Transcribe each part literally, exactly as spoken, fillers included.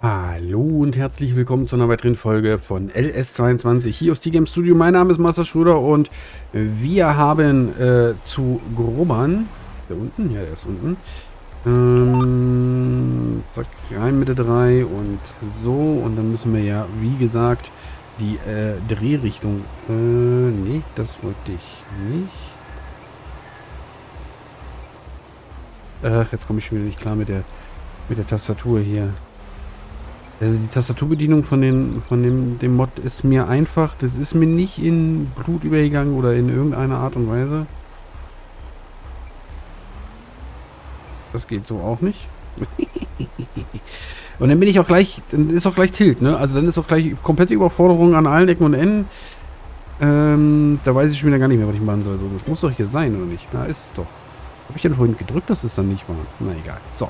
Hallo und herzlich willkommen zu einer weiteren Folge von L S zweiundzwanzig hier aus T-Game-Studio. Mein Name ist Master Schröder und wir haben äh, zu grubbern. Ist der unten? Ja, der ist unten. Ähm, zack, rein mit der drei und so. Und dann müssen wir ja, wie gesagt, die äh, Drehrichtung... Äh, nee, das wollte ich nicht. Äh, jetzt komme ich schon wieder nicht klar mit der, mit der Tastatur hier. Also die Tastaturbedienung von, den, von dem, dem Mod ist mir einfach. Das ist mir nicht in Blut übergegangen oder in irgendeiner Art und Weise. Das geht so auch nicht. Und dann bin ich auch gleich, dann ist auch gleich Tilt, ne? Also dann ist auch gleich komplette Überforderung an allen Ecken und Enden. Ähm, da weiß ich schon wieder gar nicht mehr, was ich machen soll. So, das muss doch hier sein, oder nicht? Da ist es doch. Habe ich denn vorhin gedrückt, dass es dann nicht war? Na egal. So.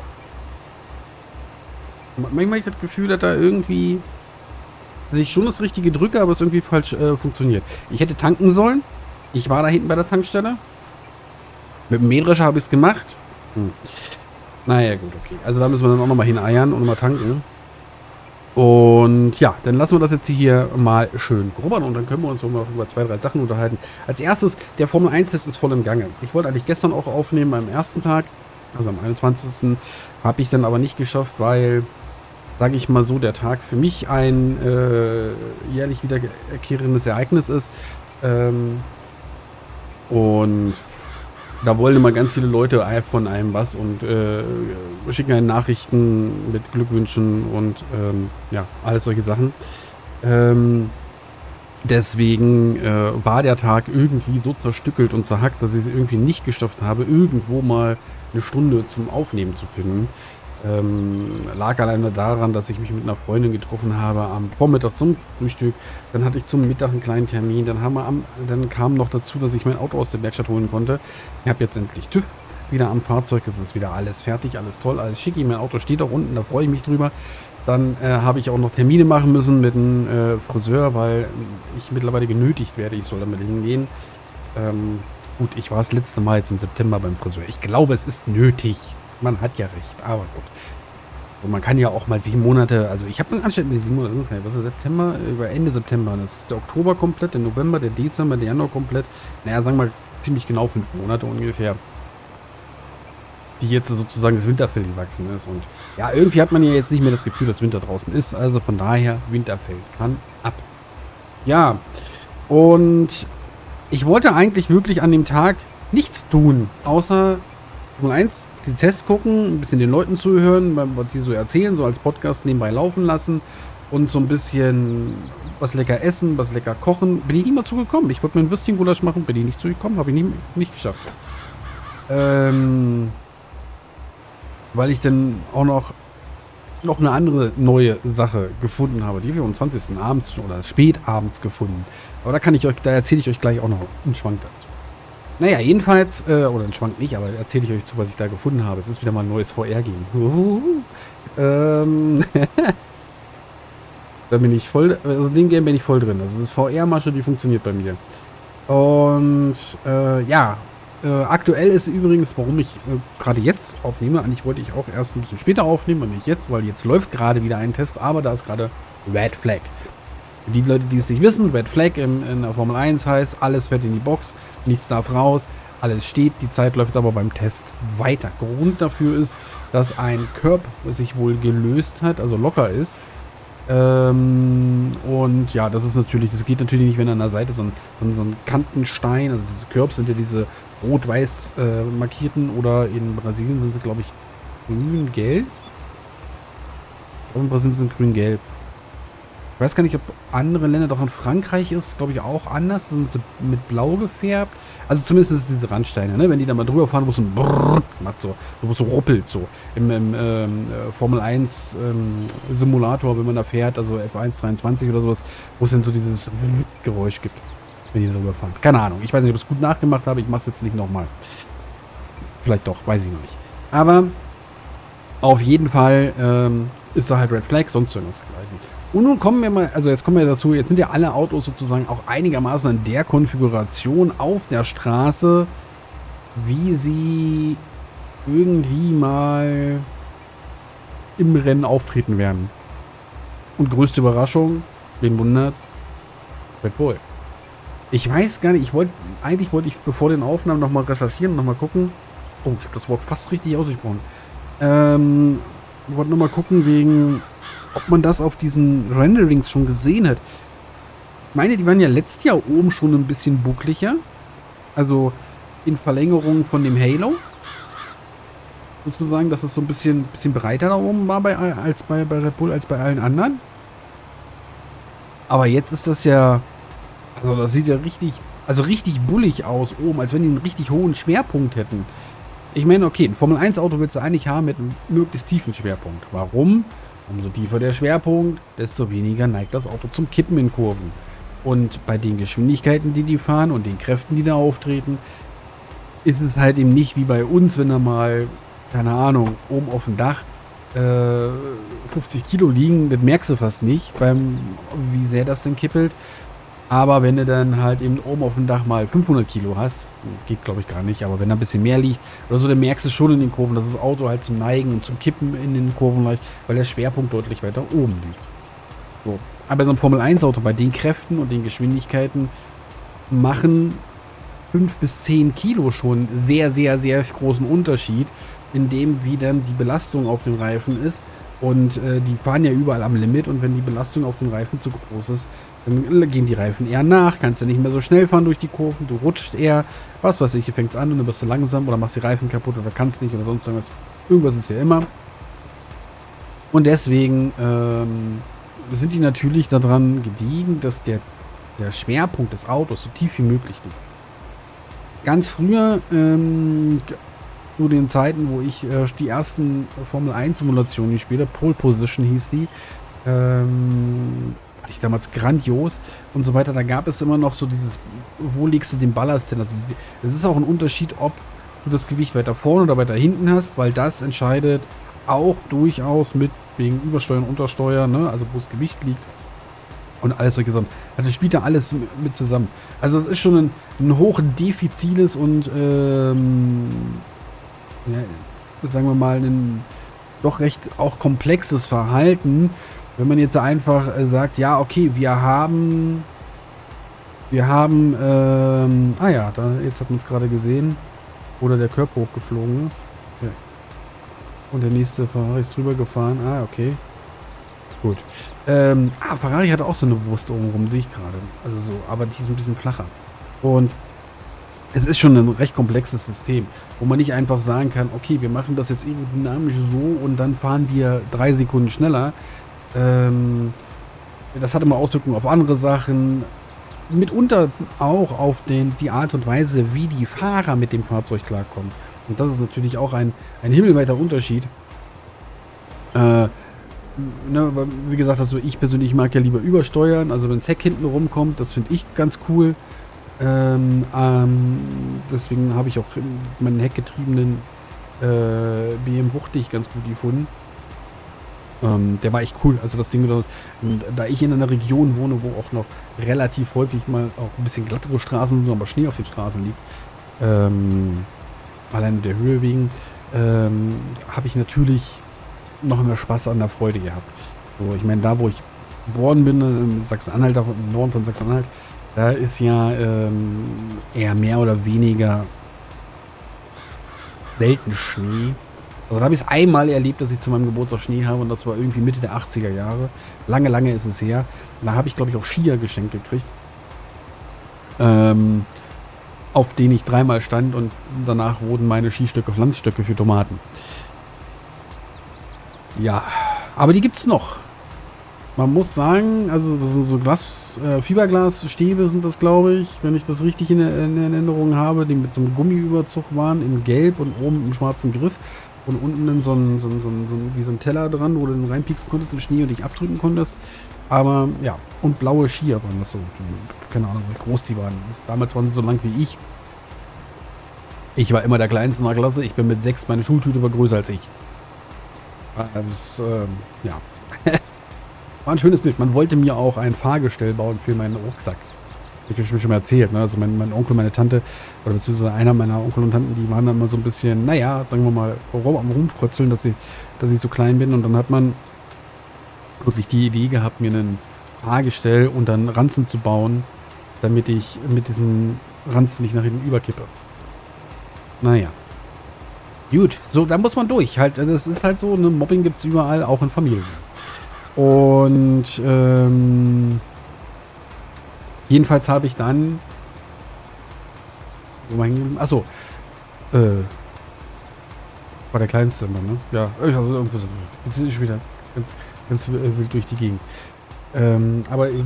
Manchmal habe ich das Gefühl, dass da irgendwie, dass ich schon das richtige drücke, aber es irgendwie falsch äh, funktioniert. Ich hätte tanken sollen. Ich war da hinten bei der Tankstelle. Mit dem Mähdrescher habe ich es gemacht. Hm. Naja, gut, okay. Also da müssen wir dann auch nochmal hineiern und nochmal tanken. Und ja, dann lassen wir das jetzt hier mal schön grubbern und dann können wir uns nochmal über zwei, drei Sachen unterhalten. Als erstes, der Formel eins Test ist voll im Gange. Ich wollte eigentlich gestern auch aufnehmen, beim ersten Tag, also am einundzwanzigsten habe ich dann aber nicht geschafft, weil... sage ich mal so, der Tag für mich ein äh, jährlich wiederkehrendes Ereignis ist. Ähm, und da wollen immer ganz viele Leute von einem was und äh, schicken einen Nachrichten mit Glückwünschen und ähm, ja, alles solche Sachen. Ähm, deswegen äh, war der Tag irgendwie so zerstückelt und zerhackt, dass ich es irgendwie nicht geschafft habe, irgendwo mal eine Stunde zum Aufnehmen zu finden. Ähm, lag alleine daran, dass ich mich mit einer Freundin getroffen habe am Vormittag zum Frühstück. Dann hatte ich zum Mittag einen kleinen Termin. Dann, haben wir am, dann kam noch dazu, dass ich mein Auto aus der Werkstatt holen konnte. Ich habe jetzt endlich TÜV wieder am Fahrzeug. Es ist wieder alles fertig, alles toll, alles schicki. Mein Auto steht auch unten, da freue ich mich drüber. Dann äh, habe ich auch noch Termine machen müssen mit einem äh, Friseur, weil ich mittlerweile genötigt werde. Ich soll damit hingehen. Ähm, gut, ich war das letzte Mal jetzt im September beim Friseur. Ich glaube, es ist nötig. Man hat ja recht, aber gut. Und man kann ja auch mal sieben Monate, also ich habe einen Anstand mit sieben Monaten, was ist September, über Ende September, das ist der Oktober komplett, der November, der Dezember, der Januar komplett, naja, sagen wir mal ziemlich genau fünf Monate ungefähr, die jetzt sozusagen das Winterfell gewachsen ist und ja, irgendwie hat man ja jetzt nicht mehr das Gefühl, dass Winter draußen ist, also von daher, Winterfell kann ab. Ja, und ich wollte eigentlich wirklich an dem Tag nichts tun, außer Formel eins, die Tests gucken, ein bisschen den Leuten zuhören, was die so erzählen, so als Podcast nebenbei laufen lassen und so ein bisschen was lecker essen, was lecker kochen. Bin ich nicht mal zugekommen. Ich wollte mir ein Würstchen-Gulasch machen, bin ich nicht zugekommen, habe ich nie, nicht geschafft. Ähm, weil ich dann auch noch, noch eine andere neue Sache gefunden habe, die wir am zwanzigsten abends oder spät abends gefunden. Aber da kann ich euch, da erzähle ich euch gleich auch noch einen Schwank dazu. Naja, jedenfalls, äh, oder ein Schwank nicht, aber erzähle ich euch zu, was ich da gefunden habe. Es ist wieder mal ein neues V R-Game. Uhuhu. Ähm. Da bin ich voll, also in dem Game bin ich voll drin. Also das V R-Masche, die funktioniert bei mir. Und, äh, ja. Äh, aktuell ist übrigens, warum ich äh, gerade jetzt aufnehme, eigentlich wollte ich auch erst ein bisschen später aufnehmen und nicht jetzt, weil jetzt läuft gerade wieder ein Test, aber da ist gerade Red Flag. Die Leute, die es nicht wissen, Red Flag in, in der Formel eins heißt, alles fährt in die Box, nichts darf raus, alles steht, die Zeit läuft aber beim Test weiter. Grund dafür ist, dass ein Curb sich wohl gelöst hat, also locker ist. Ähm, und ja, das ist natürlich, das geht natürlich nicht, wenn an der Seite so ein, so ein Kantenstein, also diese Curbs sind ja diese rot-weiß äh, markierten oder in Brasilien sind sie, glaube ich, grün-gelb. In Brasilien sind grün-gelb. Ich weiß gar nicht, ob andere Länder, doch in Frankreich ist, glaube ich, auch anders. Sind sie mit blau gefärbt. Also zumindest diese Randsteine, ne? Wenn die da mal drüber fahren, wo es so ein Brrrr macht, so, wo es so ruppelt, so. Im, im ähm, Formel eins ähm, Simulator, wenn man da fährt, also F eins dreiundzwanzig oder sowas, wo es dann so dieses Geräusch gibt, wenn die darüber fahren. Keine Ahnung, ich weiß nicht, ob ich es gut nachgemacht habe, ich mache es jetzt nicht nochmal. Vielleicht doch, weiß ich noch nicht. Aber auf jeden Fall ähm, ist da halt Red Flag, sonst irgendwas gleich. Und nun kommen wir mal, also jetzt kommen wir dazu, jetzt sind ja alle Autos sozusagen auch einigermaßen in der Konfiguration auf der Straße, wie sie irgendwie mal im Rennen auftreten werden. Und größte Überraschung, wen wundert's? Red Bull. Ich weiß gar nicht, ich wollte, eigentlich wollte ich bevor den Aufnahmen nochmal recherchieren, nochmal gucken. Oh, ich habe das Wort fast richtig ausgesprochen. Ähm, ich wollte nochmal gucken, wegen, ob man das auf diesen Renderings schon gesehen hat. Ich meine, die waren ja letztes Jahr oben schon ein bisschen bucklicher. Also in Verlängerung von dem Halo. Sozusagen, dass es so ein bisschen, bisschen breiter da oben war bei, als bei, bei Red Bull, als bei allen anderen. Aber jetzt ist das ja... Also das sieht ja richtig, also richtig bullig aus oben, als wenn die einen richtig hohen Schwerpunkt hätten. Ich meine, okay, ein Formel eins Auto willst du eigentlich haben mit einem möglichst tiefen Schwerpunkt. Warum? Umso tiefer der Schwerpunkt, desto weniger neigt das Auto zum Kippen in Kurven. Und bei den Geschwindigkeiten, die die fahren und den Kräften, die da auftreten, ist es halt eben nicht wie bei uns, wenn da mal, keine Ahnung, oben auf dem Dach äh, fünfzig Kilo liegen. Das merkst du fast nicht, beim, wie sehr das denn kippelt. Aber wenn du dann halt eben oben auf dem Dach mal fünfhundert Kilo hast, geht glaube ich gar nicht, aber wenn da ein bisschen mehr liegt oder so, dann merkst du schon in den Kurven, dass das Auto halt zum Neigen und zum Kippen in den Kurven leicht, weil der Schwerpunkt deutlich weiter oben liegt. So. Aber so ein Formel eins Auto bei den Kräften und den Geschwindigkeiten machen fünf bis zehn Kilo schon sehr, sehr, sehr großen Unterschied, in dem wie dann die Belastung auf den Reifen ist. Und äh, die fahren ja überall am Limit und wenn die Belastung auf den Reifen zu groß ist, dann gehen die Reifen eher nach, kannst du nicht mehr so schnell fahren durch die Kurven, du rutschst eher, was weiß ich, du fängst an und dann bist du langsam oder machst die Reifen kaputt oder kannst nicht oder sonst irgendwas. Irgendwas ist ja immer. Und deswegen ähm, sind die natürlich daran gediegen, dass der, der Schwerpunkt des Autos so tief wie möglich liegt. Ganz früher, ähm, zu den Zeiten, wo ich äh, die ersten Formel eins Simulationen gespielt habe, Pole Position hieß die, ähm, hatte ich damals grandios und so weiter, da gab es immer noch so dieses, wo legst du den Ballast hin? Das ist, das ist auch ein Unterschied, ob du das Gewicht weiter vorne oder weiter hinten hast, weil das entscheidet auch durchaus mit wegen Übersteuern, Untersteuern, ne? Also wo das Gewicht liegt und alles solche Sachen. Also spielt da alles mit zusammen. Also es ist schon ein, ein hochdefiziles und ähm, ja, sagen wir mal, ein doch recht auch komplexes Verhalten, wenn man jetzt einfach sagt, ja, okay, wir haben, wir haben, ähm, ah ja, da, jetzt hat man es gerade gesehen, oder der Körper hochgeflogen ist. Okay. Und der nächste Ferrari ist drüber gefahren, ah, okay. Gut. Ähm, ah, Ferrari hat auch so eine Wurst oben rum, sehe ich gerade. Also so, aber die ist ein bisschen flacher. Und es ist schon ein recht komplexes System, wo man nicht einfach sagen kann, okay, wir machen das jetzt irgendwie dynamisch so und dann fahren wir drei Sekunden schneller. Ähm, das hat immer Auswirkungen auf andere Sachen. Mitunter auch auf den, die Art und Weise, wie die Fahrer mit dem Fahrzeug klarkommen. Und das ist natürlich auch ein, ein himmelweiter Unterschied. Äh, ne, wie gesagt, also ich persönlich mag ja lieber übersteuern. Also wenn das Heck hinten rumkommt, das finde ich ganz cool. Ähm, ähm, deswegen habe ich auch meinen heckgetriebenen äh, B M wuchtig ganz gut gefunden. Ähm, der war echt cool. Also das Ding, da, da ich in einer Region wohne, wo auch noch relativ häufig mal auch ein bisschen glattere Straßen sind, aber Schnee auf den Straßen liegt, ähm, allein der Höhe wegen, ähm, habe ich natürlich noch mehr Spaß an der Freude gehabt. So, ich meine, da wo ich geboren bin, in Sachsen-Anhalt, im Norden von Sachsen-Anhalt, da ist ja ähm, eher mehr oder weniger selten Schnee. Also da habe ich es einmal erlebt, dass ich zu meinem Geburtstag Schnee habe und das war irgendwie Mitte der achtziger Jahre. Lange, lange ist es her. Da habe ich, glaube ich, auch Skier geschenkt gekriegt. Ähm, auf denen ich dreimal stand und danach wurden meine Skistöcke Pflanzstöcke für Tomaten. Ja, aber die gibt es noch. Man muss sagen, also das sind so Glas, äh, Fiberglasstäbe sind das, glaube ich, wenn ich das richtig in, in Erinnerung habe, die mit so einem Gummiüberzug waren, in gelb und oben im schwarzen Griff und unten in so einem so ein, so ein, wie so ein Teller dran, wo du dann reinpieksen konntest im Schnee und dich abdrücken konntest. Aber ja, und blaue Skier waren das so. Keine Ahnung, wie groß die waren. Damals waren sie so lang wie ich. Ich war immer der Kleinste in der Klasse. Ich bin mit sechs, meine Schultüte war größer als ich. Das, ähm, ja. War ein schönes Bild. Man wollte mir auch ein Fahrgestell bauen für meinen Rucksack. Das habe ich schon mal erzählt. Ne? Also mein, mein Onkel, meine Tante, oder beziehungsweise einer meiner Onkel und Tanten, die waren dann mal so ein bisschen, naja, sagen wir mal, rum, am Rumprötzeln, dass, sie, dass ich so klein bin. Und dann hat man wirklich die Idee gehabt, mir ein Fahrgestell und dann Ranzen zu bauen, damit ich mit diesem Ranzen nicht nach hinten überkippe. Naja. Gut, so, da muss man durch. Halt, das ist halt so, ne, Mobbing gibt es überall, auch in Familien. Und ähm, jedenfalls habe ich dann... Achso. Äh, war der kleinste immer, ne? Ja, ich habe irgendwo so. Jetzt ist wieder ganz, ganz wild durch die Gegend. Ähm, aber äh,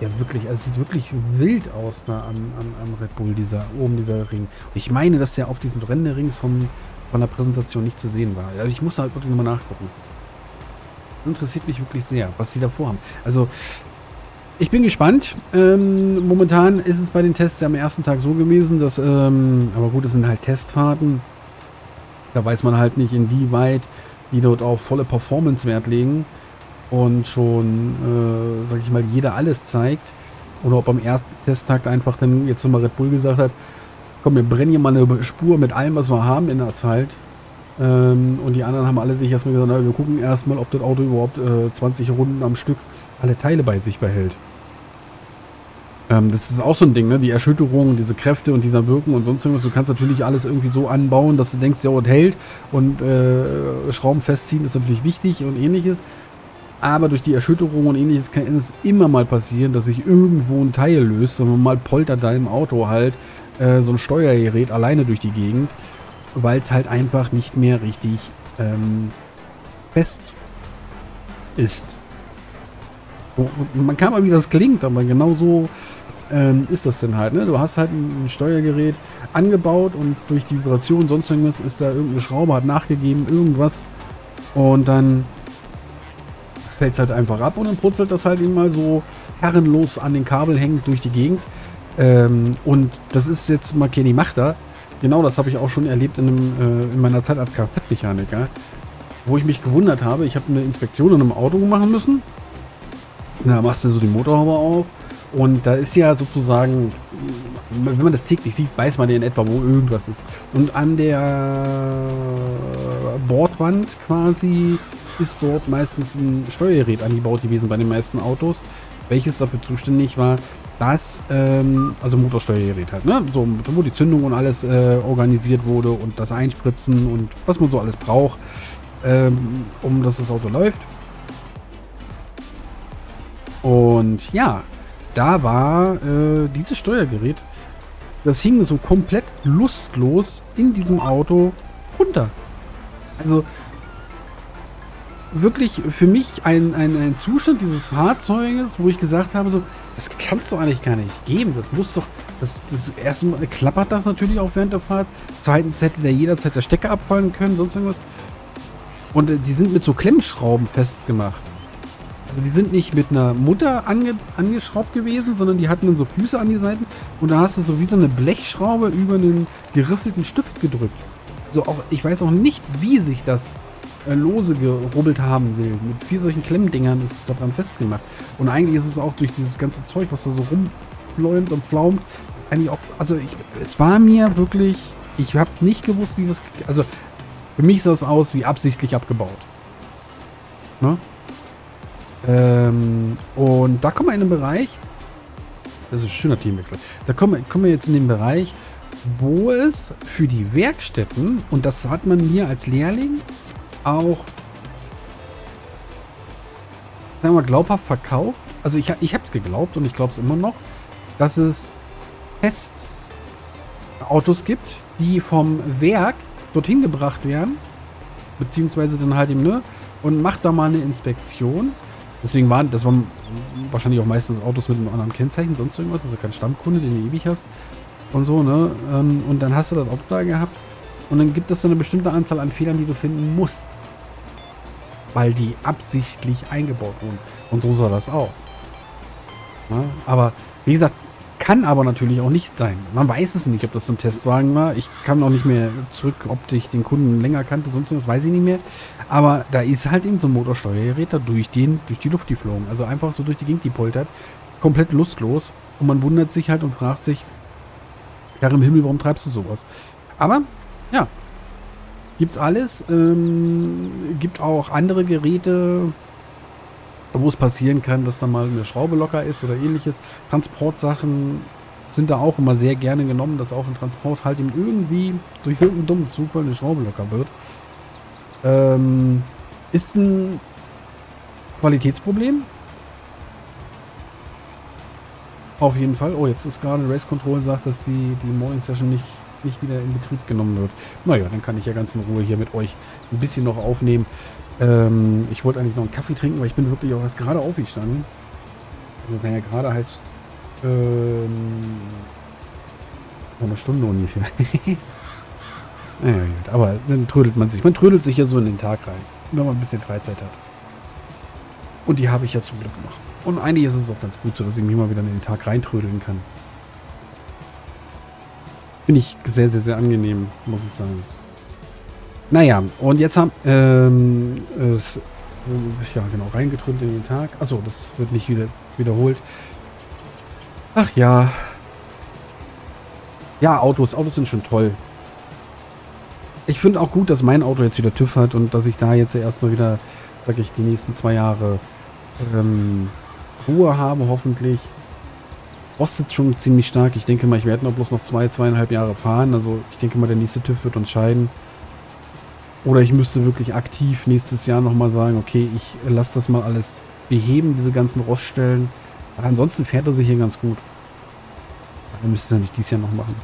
ja, wirklich, also es sieht wirklich wild aus da am, am, am Red Bull, dieser, oben dieser Ring. Und ich meine, dass der auf diesem Rennen der Rings vom, von der Präsentation nicht zu sehen war. Also ich muss da halt wirklich nochmal nachgucken. Das interessiert mich wirklich sehr, was sie da vorhaben. Also, ich bin gespannt. Ähm, momentan ist es bei den Tests ja am ersten Tag so gewesen, dass, ähm, aber gut, es sind halt Testfahrten. Da weiß man halt nicht, inwieweit die dort auch volle Performance Wert legen und schon, äh, sag ich mal, jeder alles zeigt. Oder ob am ersten Testtag einfach dann jetzt nochmal Red Bull gesagt hat, komm, wir brennen hier mal eine Spur mit allem, was wir haben in Asphalt. Ähm, und die anderen haben alle sich erstmal gesagt, na, wir gucken erstmal, ob das Auto überhaupt äh, zwanzig Runden am Stück alle Teile bei sich behält. Ähm, das ist auch so ein Ding, ne? Die Erschütterung, diese Kräfte und dieser Wirken und sonst irgendwas. Du kannst natürlich alles irgendwie so anbauen, dass du denkst, ja, und hält und äh, Schrauben festziehen ist natürlich wichtig und ähnliches. Aber durch die Erschütterung und ähnliches kann es immer mal passieren, dass sich irgendwo ein Teil löst und man mal poltert da im Auto halt äh, so ein Steuergerät alleine durch die Gegend, weil es halt einfach nicht mehr richtig ähm, fest ist. Man kann mal, wie das klingt, aber genau so ähm, ist das denn halt. Ne? Du hast halt ein, ein Steuergerät angebaut und durch die Vibration, sonst irgendwas, ist da irgendeine Schraube, hat nachgegeben, irgendwas. Und dann fällt es halt einfach ab und dann brutzelt das halt immer so herrenlos an den Kabel hängend durch die Gegend. Ähm, und das ist jetzt mal keine Macht da. Genau das habe ich auch schon erlebt in, einem, äh, in meiner Zeit als Kfz-Mechaniker, wo ich mich gewundert habe. Ich habe eine Inspektion in einem Auto machen müssen. Da machst du so die Motorhaube auf und da ist ja sozusagen, wenn man das täglich sieht, weiß man ja in etwa, wo irgendwas ist. Und an der Bordwand quasi ist dort meistens ein Steuergerät angebaut gewesen bei den meisten Autos, welches dafür zuständig war, dass, ähm, also Motorsteuergerät halt, ne? So, wo die Zündung und alles äh, organisiert wurde und das Einspritzen und was man so alles braucht, ähm, um dass das Auto läuft. Und ja, da war äh, dieses Steuergerät, das hing so komplett lustlos in diesem Auto runter. Also wirklich für mich ein, ein, ein Zustand dieses Fahrzeuges, wo ich gesagt habe, so, das kannst du eigentlich gar nicht geben. Das muss doch, das, das erstmal klappert das natürlich auch während der Fahrt. Zweitens hätte da jederzeit der Stecker abfallen können, sonst irgendwas. Und äh, die sind mit so Klemmschrauben festgemacht. Also die sind nicht mit einer Mutter ange angeschraubt gewesen, sondern die hatten dann so Füße an die Seiten und da hast du so wie so eine Blechschraube über einen geriffelten Stift gedrückt. Also auch, ich weiß auch nicht, wie sich das äh, lose gerubbelt haben will. Mit vier solchen Klemmdingern ist es daran festgemacht. Und eigentlich ist es auch durch dieses ganze Zeug, was da so rumfläumt und flaumt, eigentlich auch, also ich, es war mir wirklich, ich habe nicht gewusst, wie das, also für mich sah es aus wie absichtlich abgebaut. Ne? Ähm, und da kommen wir in den Bereich, das ist ein schöner Teamwechsel, da kommen, kommen wir jetzt in den Bereich, wo es für die Werkstätten, und das hat man mir als Lehrling auch, sagen wir mal, glaubhaft verkauft, also ich, ich habe es geglaubt und ich glaube es immer noch, dass es Testautos gibt, die vom Werk dorthin gebracht werden, beziehungsweise dann halt eben, ne, und macht da mal eine Inspektion. Deswegen waren, das waren wahrscheinlich auch meistens Autos mit einem anderen Kennzeichen, sonst irgendwas, also kein Stammkunde, den du ewig hast und so, ne? Und dann hast du das Auto da gehabt und dann gibt es dann eine bestimmte Anzahl an Fehlern, die du finden musst, weil die absichtlich eingebaut wurden. Und so sah das aus. Ja? Aber, wie gesagt, kann aber natürlich auch nicht sein. Man weiß es nicht, ob das ein Testwagen war. Ich kann auch nicht mehr zurück, ob ich den Kunden länger kannte, sonst was, weiß ich nicht mehr. Aber da ist halt eben so ein Motorsteuergerät da durch, den, durch die Luft geflogen. Also einfach so durch die Gegend gepoltert. Komplett lustlos. Und man wundert sich halt und fragt sich, Herr im Himmel, warum treibst du sowas? Aber, ja. Gibt's alles. Ähm, gibt auch andere Geräte, wo es passieren kann, dass da mal eine Schraube locker ist oder ähnliches. Transportsachen sind da auch immer sehr gerne genommen, dass auch ein Transport halt eben irgendwie durch irgendeinen dummen Zufall eine Schraube locker wird. Ähm, ist ein Qualitätsproblem. Auf jeden Fall. Oh, jetzt ist gerade Race Control sagt, dass die, die Morning Session nicht, nicht wieder in Betrieb genommen wird. Naja, dann kann ich ja ganz in Ruhe hier mit euch ein bisschen noch aufnehmen. Ähm, ich wollte eigentlich noch einen Kaffee trinken, weil ich bin wirklich auch erst gerade aufgestanden. Also wenn ja gerade heißt, ähm, noch eine Stunde ungefähr. Naja, gut, aber dann trödelt man sich. Man trödelt sich ja so in den Tag rein, wenn man ein bisschen Freizeit hat. Und die habe ich ja zum Glück gemacht. Und eigentlich ist es auch ganz gut so, dass ich mich mal wieder in den Tag reintrödeln kann. Finde ich sehr, sehr, sehr angenehm, muss ich sagen. Naja, und jetzt haben... Ähm, es, äh, ja, genau, reingetrödelt in den Tag. Achso, das wird nicht wieder wiederholt. Ach ja. Ja, Autos. Autos sind schon toll. Ich finde auch gut, dass mein Auto jetzt wieder TÜV hat und dass ich da jetzt erstmal wieder, sag ich, die nächsten zwei Jahre... Ähm, Ruhe habe, hoffentlich. Rostet schon ziemlich stark. Ich denke mal, ich werde noch bloß noch zwei, zweieinhalb Jahre fahren. Also ich denke mal, der nächste TÜV wird uns scheiden. Oder ich müsste wirklich aktiv nächstes Jahr nochmal sagen, okay, ich lasse das mal alles beheben, diese ganzen Roststellen. Aber ansonsten fährt er sich hier ganz gut. Wir müssen es ja nicht dieses Jahr noch machen.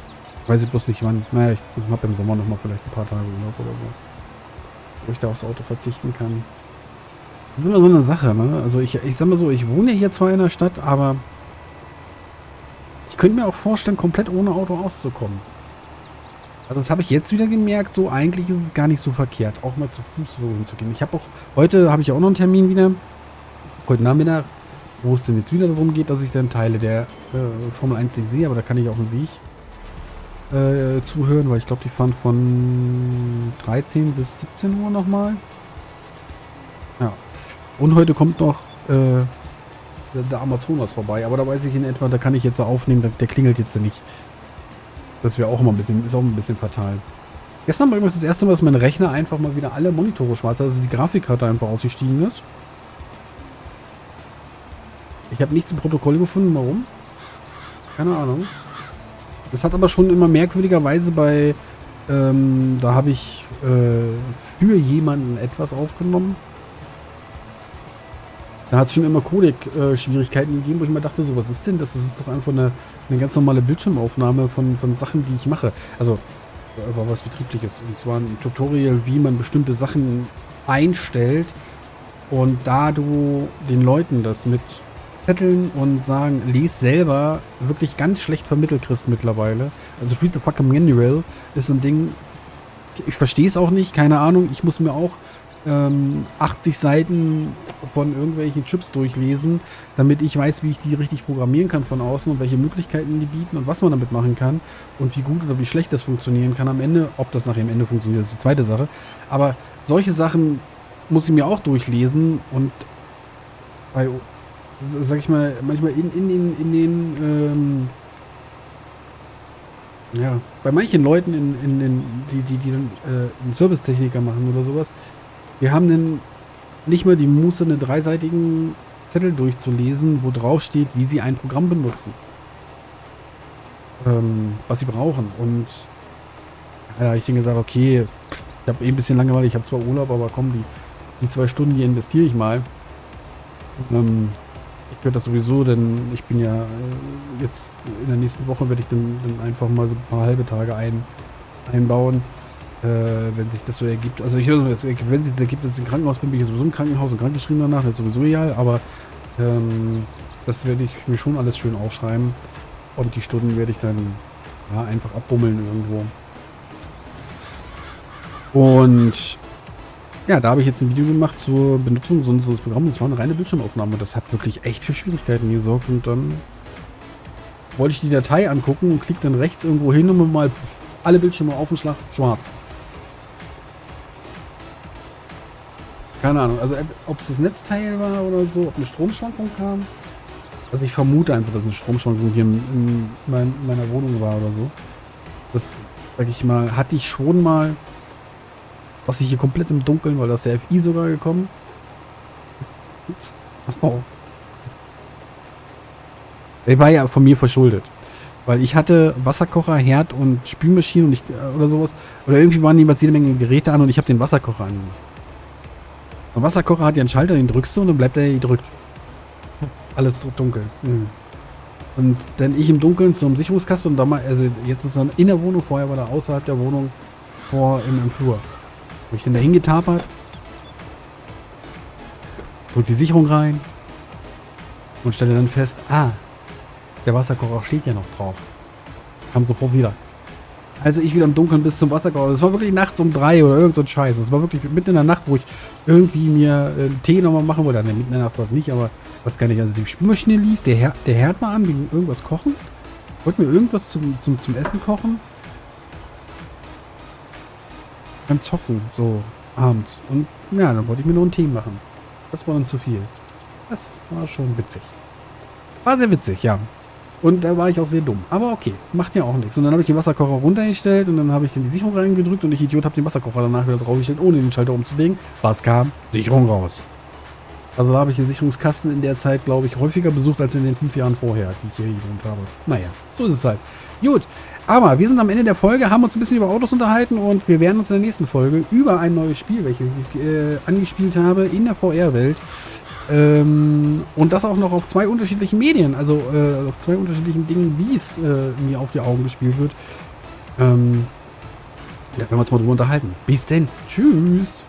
Ich weiß bloß nicht wann. Naja, ich habe im Sommer nochmal vielleicht ein paar Tage Urlaub oder so. Wo ich da aufs Auto verzichten kann. Das ist immer so eine Sache, ne? Also ich, ich sag mal so, ich wohne hier zwar in der Stadt, aber ich könnte mir auch vorstellen, komplett ohne Auto auszukommen. Also das habe ich jetzt wieder gemerkt, so eigentlich ist es gar nicht so verkehrt, auch mal zu Fuß so hinzugehen. Ich habe auch, heute habe ich auch noch einen Termin wieder, heute Nachmittag, wo es denn jetzt wieder darum geht, dass ich dann Teile der äh, Formel eins nicht sehe, aber da kann ich auch einen Weg äh, zuhören, weil ich glaube, die fahren von dreizehn bis siebzehn Uhr nochmal. Ja. Und heute kommt noch äh, der Amazonas vorbei, aber da weiß ich in etwa, da kann ich jetzt aufnehmen, der, der klingelt jetzt nicht. Das wäre auch immer ein bisschen, ist auch ein bisschen fatal. Gestern war übrigens das erste Mal, dass mein Rechner einfach mal wieder alle Monitore schwarz hat, also die Grafikkarte einfach ausgestiegen ist. Ich habe nichts im Protokoll gefunden, warum? Keine Ahnung. Das hat aber schon immer merkwürdigerweise bei, ähm, da habe ich äh, für jemanden etwas aufgenommen. Da hat es schon immer Codec-Schwierigkeiten äh, gegeben, wo ich mir dachte, so, was ist denn das? Das ist doch einfach eine, eine ganz normale Bildschirmaufnahme von, von Sachen, die ich mache. Also, aber was Betriebliches. Und zwar ein Tutorial, wie man bestimmte Sachen einstellt. Und da du den Leuten das mit Zetteln und sagen, les selber, wirklich ganz schlecht vermittelt kriegst mittlerweile. Also, Read the Fucking Manual ist so ein Ding, ich verstehe es auch nicht, keine Ahnung, ich muss mir auch achtzig Seiten von irgendwelchen Chips durchlesen, damit ich weiß, wie ich die richtig programmieren kann von außen und welche Möglichkeiten die bieten und was man damit machen kann und wie gut oder wie schlecht das funktionieren kann am Ende. Ob das nachher am Ende funktioniert, ist die zweite Sache. Aber solche Sachen muss ich mir auch durchlesen und bei, sag ich mal, manchmal in, in, in, in den ähm, ja, bei manchen Leuten in, in den, die, die, die dann äh, einen Servicetechniker machen oder sowas. Wir haben dann nicht mal die Muße, einen dreiseitigen Zettel durchzulesen, wo drauf steht, wie sie ein Programm benutzen. Ähm, was sie brauchen. Und ja, ich denke gesagt, okay, ich habe eh ein bisschen Langeweile, ich habe zwar Urlaub, aber komm, die, die zwei Stunden, die investiere ich mal. Ähm, ich werde das sowieso, denn ich bin ja jetzt in der nächsten Woche werde ich dann, dann einfach mal so ein paar halbe Tage ein, einbauen. Wenn sich das so ergibt, also ich wenn sich das ergibt, dass ich im Krankenhaus bin, bin ich sowieso im Krankenhaus und krankgeschrieben danach, das ist sowieso egal, aber ähm, das werde ich mir schon alles schön aufschreiben und die Stunden werde ich dann ja, einfach abbummeln irgendwo. Und ja, da habe ich jetzt ein Video gemacht zur Benutzung so eines Programms, das war eine reine Bildschirmaufnahme und das hat wirklich echt für Schwierigkeiten gesorgt und dann wollte ich die Datei angucken und klicke dann rechts irgendwo hin und mal pff, alle Bildschirme auf den Schlag schwarz. Keine Ahnung, also ob es das Netzteil war oder so, ob eine Stromschwankung kam. Also ich vermute einfach, dass eine Stromschwankung hier in, in mein, meiner Wohnung war oder so. Das, sag ich mal, hatte ich schon mal. Was ich hier komplett im Dunkeln, weil das der F I sogar gekommen. Ups. Oh. Der war ja von mir verschuldet. Weil ich hatte Wasserkocher, Herd und Spülmaschine und ich, oder sowas. Oder irgendwie waren jeweils jede Menge Geräte an und ich habe den Wasserkocher an. Der Wasserkocher hat ja einen Schalter, den drückst du und dann bleibt er gedrückt. Alles so dunkel. Mhm. Und dann ich im Dunkeln zum Sicherungskasten und da mal, also jetzt ist er in der Wohnung, vorher war er außerhalb der Wohnung, vor im, im Flur. Wo ich dann da hingetapert. Drück die Sicherung rein. Und stelle dann fest, ah, der Wasserkocher steht ja noch drauf. Kam sofort wieder. Also ich wieder im Dunkeln bis zum Wasserkocher. Das war wirklich nachts um drei oder irgend so ein Scheiß. Das war wirklich mitten in der Nacht, wo ich irgendwie mir äh, Tee nochmal machen wollte. Ne, mitten in der Nacht war es nicht, aber was gar nicht. Also die Spülmaschine lief, der, Her der Herd mal an, wegen irgendwas kochen. Wollte mir irgendwas zum, zum, zum Essen kochen. Beim Zocken, so abends. Und ja, dann wollte ich mir nur einen Tee machen. Das war dann zu viel. Das war schon witzig. War sehr witzig, ja. Und da war ich auch sehr dumm. Aber okay, macht ja auch nichts. Und dann habe ich den Wasserkocher runtergestellt und dann habe ich dann die Sicherung reingedrückt und ich Idiot habe den Wasserkocher danach wieder draufgestellt, ohne den Schalter umzulegen. Was kam? Sicherung raus. Also da habe ich den Sicherungskasten in der Zeit, glaube ich, häufiger besucht als in den fünf Jahren vorher, die ich hier gewohnt habe. Naja, so ist es halt. Gut, aber wir sind am Ende der Folge, haben uns ein bisschen über Autos unterhalten und wir werden uns in der nächsten Folge über ein neues Spiel, welches ich äh, angespielt habe, in der V R-Welt. Ähm, und das auch noch auf zwei unterschiedlichen Medien, also äh, auf zwei unterschiedlichen Dingen, wie es äh, mir auf die Augen gespielt wird. Ähm, ja, werden wir uns mal drüber unterhalten. Bis denn. Tschüss.